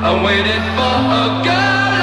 I waited for a girl.